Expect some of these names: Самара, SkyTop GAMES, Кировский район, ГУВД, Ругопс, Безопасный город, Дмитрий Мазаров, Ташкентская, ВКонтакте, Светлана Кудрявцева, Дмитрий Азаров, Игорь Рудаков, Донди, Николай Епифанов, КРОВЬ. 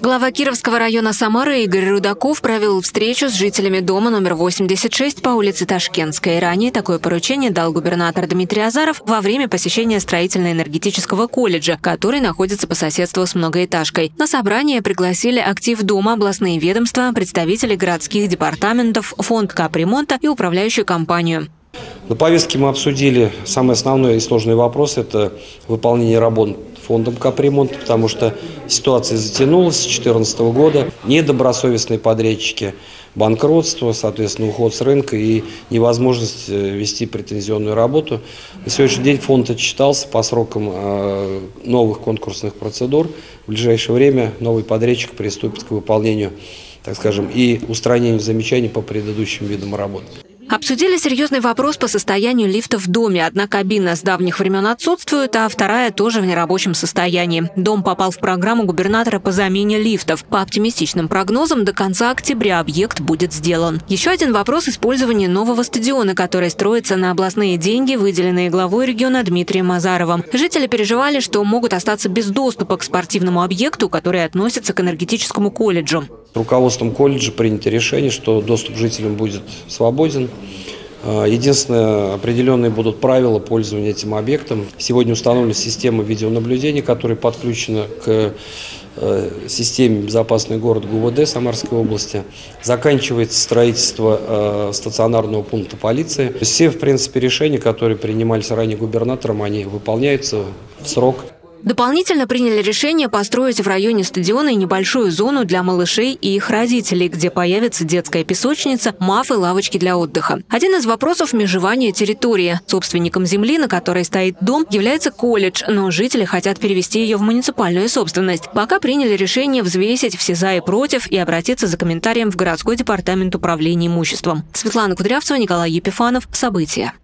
Глава Кировского района Самары Игорь Рудаков провел встречу с жителями дома номер 86 по улице Ташкентской. Ранее такое поручение дал губернатор Дмитрий Азаров во время посещения строительно-энергетического колледжа, который находится по соседству с многоэтажкой. На собрание пригласили актив дома, областные ведомства, представители городских департаментов, фонд капремонта и управляющую компанию. На повестке мы обсудили самый основной и сложный вопрос – это выполнение работ фондом капремонта, потому что ситуация затянулась с 2014 года. Недобросовестные подрядчики, банкротство, соответственно, уход с рынка и невозможность вести претензионную работу. На сегодняшний день фонд отчитался по срокам новых конкурсных процедур. В ближайшее время новый подрядчик приступит к выполнению, так скажем, и устранению замечаний по предыдущим видам работы. Обсудили серьезный вопрос по состоянию лифта в доме. Одна кабина с давних времен отсутствует, а вторая тоже в нерабочем состоянии. Дом попал в программу губернатора по замене лифтов. По оптимистичным прогнозам, до конца октября объект будет сделан. Еще один вопрос – использование нового стадиона, который строится на областные деньги, выделенные главой региона Дмитрием Мазаровым. Жители переживали, что могут остаться без доступа к спортивному объекту, который относится к энергетическому колледжу. Руководством колледжа принято решение, что доступ жителям будет свободен. Единственное, определенные будут правила пользования этим объектом. Сегодня установлена система видеонаблюдения, которая подключена к системе «Безопасный город» ГУВД Самарской области. Заканчивается строительство стационарного пункта полиции. Все, в принципе, решения, которые принимались ранее губернатором, они выполняются в срок. Дополнительно приняли решение построить в районе стадиона небольшую зону для малышей и их родителей, где появится детская песочница, маф и лавочки для отдыха. Один из вопросов – межевания территории. Собственником земли, на которой стоит дом, является колледж, но жители хотят перевести ее в муниципальную собственность. Пока приняли решение взвесить все за и против и обратиться за комментарием в городской департамент управления имуществом. Светлана Кудрявцева, Николай Епифанов. События.